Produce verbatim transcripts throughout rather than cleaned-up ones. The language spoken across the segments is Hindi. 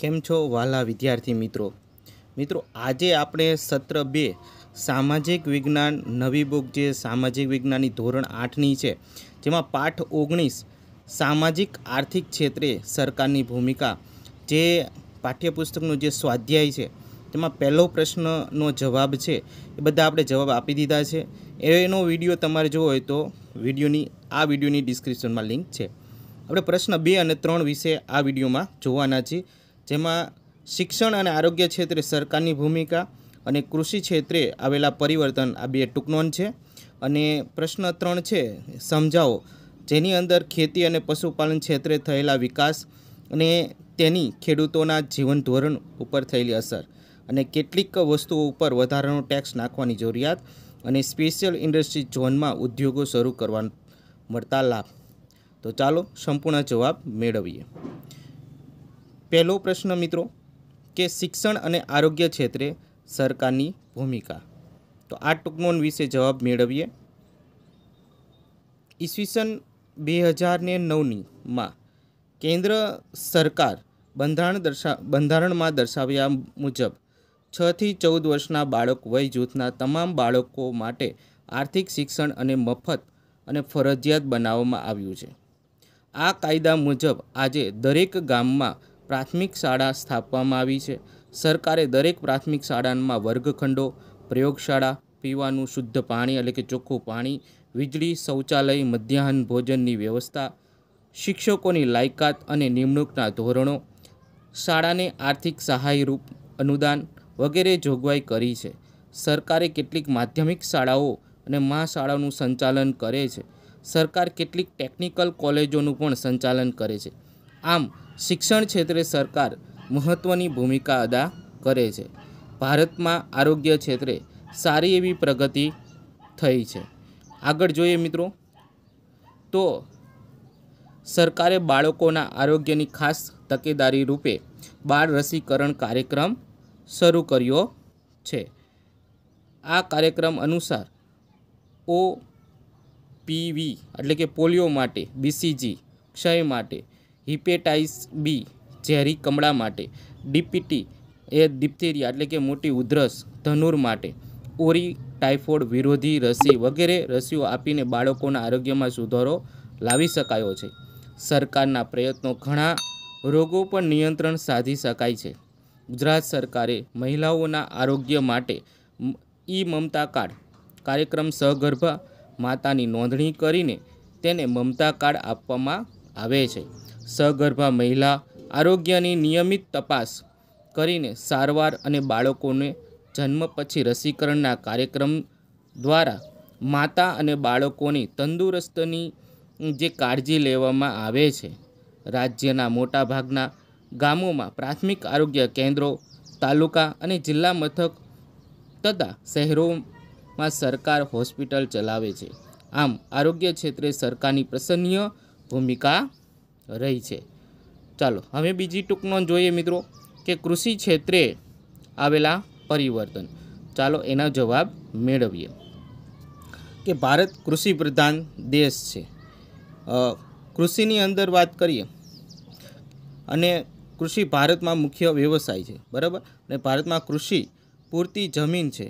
કેમ છો વાલા વિદ્યાર્થી મિત્રો મિત્રો આજે આપણે સત્ર બે સામાજિક વિજ્ઞાન નવી બુક જે સામાજિક વિજ્ઞાનની ધોરણ આઠની છે જેમાં પાઠ ઓગણીસ સામાજિક આર્થિક ક્ષેત્રે સરકારની ભૂમિકા જે પાઠ્યપુસ્તકનો જે સ્વાધ્યાય છે તેમાં પહેલો પ્રશ્નનો જવાબ છે એ બધા આપણે જવાબ આપી દીધા છે એનો વિડીયો તમારે જોવો હોય તો વિડીયોની આ વિડીયોની ડિસ્ક્રિપ્શનમાં લિંક છે। આપણે પ્રશ્ન બે અને ત્રણ વિશે આ વિડીયોમાં જોવાના છીએ જેમાં શિક્ષણ અને આરોગ્ય ક્ષેત્રે સરકારની ભૂમિકા અને કૃષિ ક્ષેત્રે આવેલા પરિવર્તન આ બે ટૂંકનોન છે અને પ્રશ્ન ત્રણ છે સમજાવો જેની અંદર ખેતી અને પશુપાલન ક્ષેત્રે થયેલા વિકાસ અને તેની ખેડૂતોના જીવન ધોરણ ઉપર થયેલી અસર અને કેટલીક વસ્તુઓ ઉપર વધારાનો ટેક્સ નાખવાની જરૂરિયાત અને સ્પેશિયલ ઇન્ડસ્ટ્રી ઝોનમાં ઉદ્યોગો શરૂ કરવા મળતા લાભ। તો ચાલો સંપૂર્ણ જવાબ મેળવીએ। पहलो प्रश्न मित्रों के शिक्षण अने आरोग्य क्षेत्रे सरकारनी भूमिका तो आ टूंकनोन विषे जवाब मेळवीए। ईस्वीसन दो हज़ार नौ मां केंद्र सरकार बंधारण दर्शा बंधारण में दर्शाव्या मुजब छ थी चौदह वर्षना बाळक वय जूथना तमाम बाळको माटे आर्थिक शिक्षण अने मफत अने फरजियात बनाववामां आव्युं छे। आ कायदा मुजब आजे दरेक गाममां प्राथमिक शाला स्थापवामां आवी छे। सरकारे दरेक प्राथमिक शाळामां वर्गखंडो प्रयोगशाळा पीवानुं शुद्ध पाणी एटले के चोख्खुं पाणी वीजळी शौचालय मध्याह्न भोजननी व्यवस्था शिक्षकोनी लायकात अने निमणूकना धोरणो शाळाने आर्थिक सहायरूप अनुदान वगैरे जोगवाई करी छे। सरकारे केटलीक माध्यमिक शाळाओ अने महाशाळानुं संचालन करे छे। सरकार केटलीक टेक्निकल कॉलेजोनुं पण संचालन करे छे। आम शिक्षण क्षेत्रे सरकार महत्वनी भूमिका अदा करे छे। भारत में आरोग्य क्षेत्रे सारी एवं प्रगति थई छे। आगळ जोईए मित्रों तो सरकारे बाळकोना आरोग्यनी खास तकेदारी रूपे बाळ रसीकरण कार्यक्रम शरू कर्यो छे। आ कार्यक्रम अनुसार ओ पी वी एटले के पोलियो माटे बीसीजी क्षय माटे हिपेटाइटिस बी झेरी कमड़ा माटे डीपीटी ए डिप्थेरिया एटले के मोटी उधरस धनुर माटे ओरी टाइफोइड विरोधी रसी वगैरे रसीओ आपीने बाळकोना आरोग्यमां सुधारो लावी शकायो छे। सरकारना प्रयत्नो घणा रोगो पर नियंत्रण साधी शकाय छे। गुजरात सरकारे महिलाओना आरोग्य माटे ई ममता कार्ड कार्यक्रम सहगर्भा मातानी नोंधणी करीने तेने ममता कार्ड आपवामां आवे छे। सगर्भा महिला आरोग्यनी नियमित तपास करीने सारवार अने बाळकोने जन्म पछी रसीकरणना कार्यक्रम द्वारा माता अने बाळकोनी तंदुरस्तनी जे काळजी लेवामां आवे छे। राज्यना मोटा भागना गामोमां प्राथमिक आरोग्य केंद्रो तालुका अने जिल्ला मथक तथा शहरोमां सरकार हॉस्पिटल चलावे छे। आम आरोग्य क्षेत्रे सरकारनी प्रशंसनीय भूमिका रही है। चलो हमें बीजी टूंकनोंध जोईए मित्रों के कृषि क्षेत्रे आवेला परिवर्तन चलो एना जवाब मेळवीए के भारत कृषि प्रधान देश है। कृषिनी अंदर बात करिए अने कृषि भारत में मुख्य व्यवसाय है बराबर ने भारत में कृषि पूरती जमीन है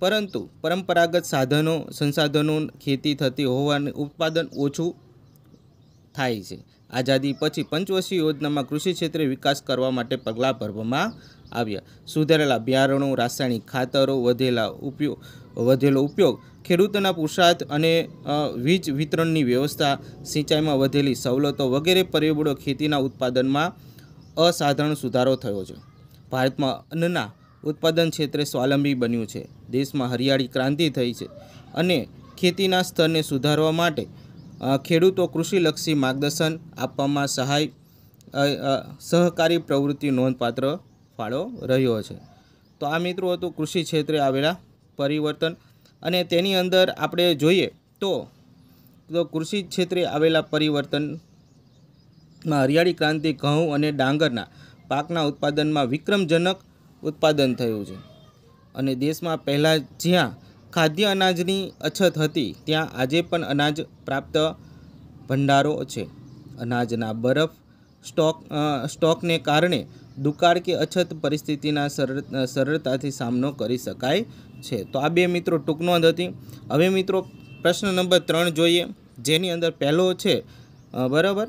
परंतु परंपरागत साधनों संसाधनों खेती थती होवाने उत्पादन ओछू थाय छे। आजादी पछी पंचवर्षीय योजना में कृषि क्षेत्रे विकास करवा माटे पगला भरवामां आव्या। सुधारेला बियारणों रासायणिक खातरों वधेला उपयोग वधेलो उपयोग खेडूतोना पुरुषार्थ अने वीज वितरणनी व्यवस्था सिंचाई में वधेली सवलतो वगैरे परिबळो खेतीना उत्पादन में असाधारण सुधारो थयो छे। भारत में अन्नना उत्पादन क्षेत्रे स्वावलंबी बन्युं छे। देश में हरियाळी क्रांति थई छे अने खेतीना स्तरने सुधारवा माटे ખેડૂતો કૃષિલક્ષી માર્ગદર્શન આપવામાં સહાય સહકારી પ્રવૃત્તિ નોંધપાત્ર ફાળો રહ્યો છે। તો આ મિત્રો હતું કૃષિ ક્ષેત્રે આવેલા પરિવર્તન અને તેની અંદર આપણે જોઈએ તો તો કૃષિ ક્ષેત્રે આવેલા પરિવર્તનમાં હરિયાળી ક્રાંતિ ઘઉં અને ડાંગરના પાકના ઉત્પાદનમાં વિક્રમજનક ઉત્પાદન થયું છે અને દેશમાં પહેલાં જ્યાં खाद्य अनाजनी अछत हती त्यां आजे पण अनाज प्राप्त भंडारो छे। अनाजना बरफ स्टॉक स्टॉक ने कारण दुकाळ के अछत परिस्थिति सर सरलता सामनो करी शकाय छे। तो आ बे मित्रों टूंक नोंध हती। हवे मित्रों प्रश्न नंबर त्रण जोईए, जेनी अंदर पहलो छे बराबर।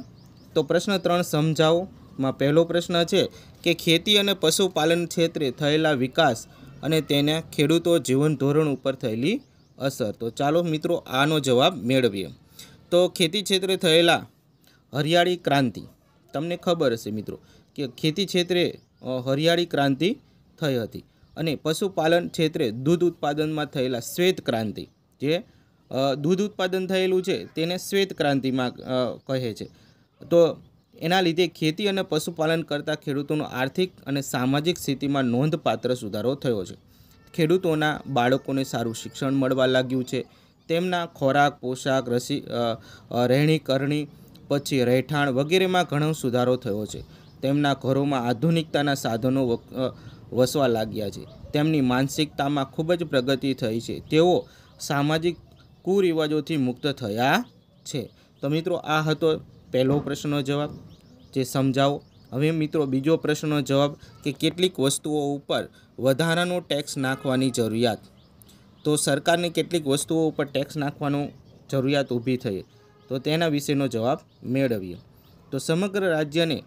तो प्रश्न त्रण समझाओ मां पहलो प्रश्न है कि खेती और पशुपालन क्षेत्रे थयेला विकास अने तेना खेडूतो जीवन धोरण पर थयेली असर। तो चालो मित्रों आनो जवाब मेळवीए। तो खेती क्षेत्रे थयेला हरियाळी क्रांति, तमने खबर हशे मित्रों कि खेती क्षेत्रे हरियाळी क्रांति थई हती अने पशुपालन क्षेत्रे दूध उत्पादन में थयेला श्वेत क्रांति, जे दूध उत्पादन थयेलू छे तेने श्वेत क्रांति में कहे छे। तो एना लीधे खेती और पशुपालन करता खेडूतोनो आर्थिक और सामाजिक स्थिति में नोंधपात्र सुधारो थयो छे। खेडूतोना बाळकोने सारूं शिक्षण मळवा लाग्युं छे। तेमना खोराक, पोशाक, रसी रहणी करणी, पछी રહેઠાણ वगैरह में घणो सुधारो थयो छे। तेमना घरों में आधुनिकताना साधनों वसवा लाग्या छे। तेमनी मानसिकता में खूब ज प्रगति थई छे। तेओ सामाजिक कुरिवाजोथी मुक्त थया छे। तो मित्रों आ हतो पहलो प्रश्ननो जवाब जे समझाओ। हवे मित्रों बीजो प्रश्ननो जवाब कि केटलीक वस्तुओ उपर वधारानो टेक्स नाखवानी जरूरियात। तो सरकारने केटलीक वस्तुओ उपर टेक्स नाखवानो जरूरियात ऊभी थई, तो तेना विशेनो जवाब मेळवीए। तो समग्र राज्यने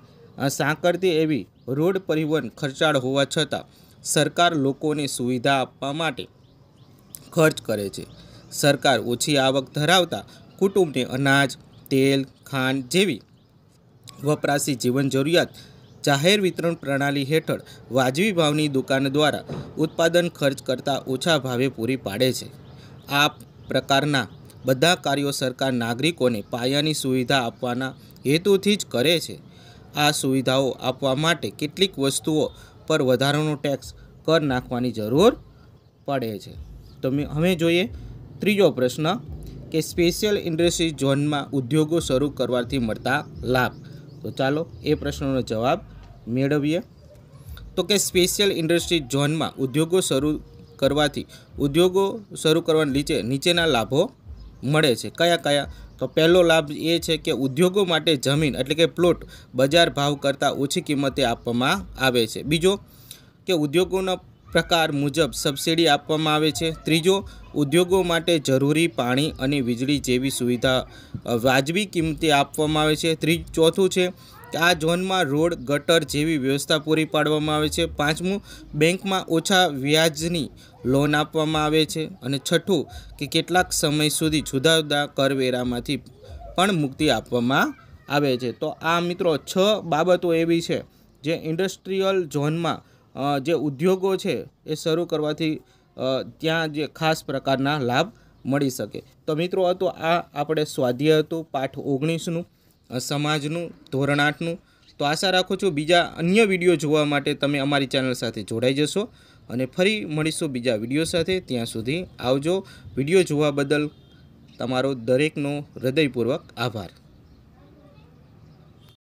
सांकरती एवी रोड परिवहन खर्चाळ होवा छतां सरकार लोकोने सुविधा आपवा माटे खर्च करे छे। सरकार ओછી आवक धरावता कुटुंबने अनाज, तेल, खांड जेवी वपराशी जीवन जरूरियात जाहेर वितरण प्रणाली हेठळ वाजवी भावनी दुकान द्वारा उत्पादन खर्च करता ओछा भावे पूरी पाडे छे। आ प्रकारना बधा कार्यों सरकार नागरिकोने पायानी सुविधा आपवाना हेतुथी ज करे छे। आ सुविधाओं आपवा माटे केटलीक वस्तुओं पर वधारानो टैक्स कर नाखवानी जरूर पड़े छे। तो हमें जोईए त्रीजो प्रश्न कि स्पेशियल इंडस्ट्री झोन में उद्योगों शुरू करवाथी मळता लाभ। तो चालो ए प्रश्नों जवाब मेळवीए। तो कि स्पेशियल इंडस्ट्री झोन में उद्योगों शुरू करवाथी उद्योगों शुरू करवाने लीचे नीचेना लाभों मळे छे। कया कया? तो पहलो लाभ ए छे कि उद्योगों माटे जमीन एटले के प्लॉट बजार भाव करता ओछी किमते आपवामां आवे छे। बीजो कि उद्योगोना प्रकार मुजब सब्सिडी आपवामां आवे छे। त्रीजो उद्योगों माटे जरूरी पाणी अने वीजळी जेवी सुविधा वाजबी किमते आपवामां आवे छे। त्रीज चौथुं छे कि आ झोन में रोड, गटर जेवी व्यवस्था पूरी पाडवामां आवे छे। पांचमुं बैंक में ओछा व्याजनी लोन आपवामां आवे छे। अने छठ्ठुं कि केटलाक समय सुधी जुदा जुदा करवेरामांथी पण मुक्ति आपवामां आवे छे। तो आ मित्रों छ बाबतो एवी छे जे इंडस्ट्रियल झोन में जे उद्योगों छे ए शरू करवाथी त्यां जे खास प्रकारना लाभ मळी शके। तो मित्रों हतो आ आपणे स्वाध्याय हतो पाठ ओगणीस नुं समाजनू धोरण आठ नू। तो आशा राखूँ छूं बीजा अन्य विडियो जोवा माटे तमे अमारी चैनल साथे जोड़ाई जशो अने फरी मळीशुं बीजा विडियो साथे। त्यां सुधी आवजो। विडियो जोवा बदल तमारो दरेकनो हृदयपूर्वक आभार।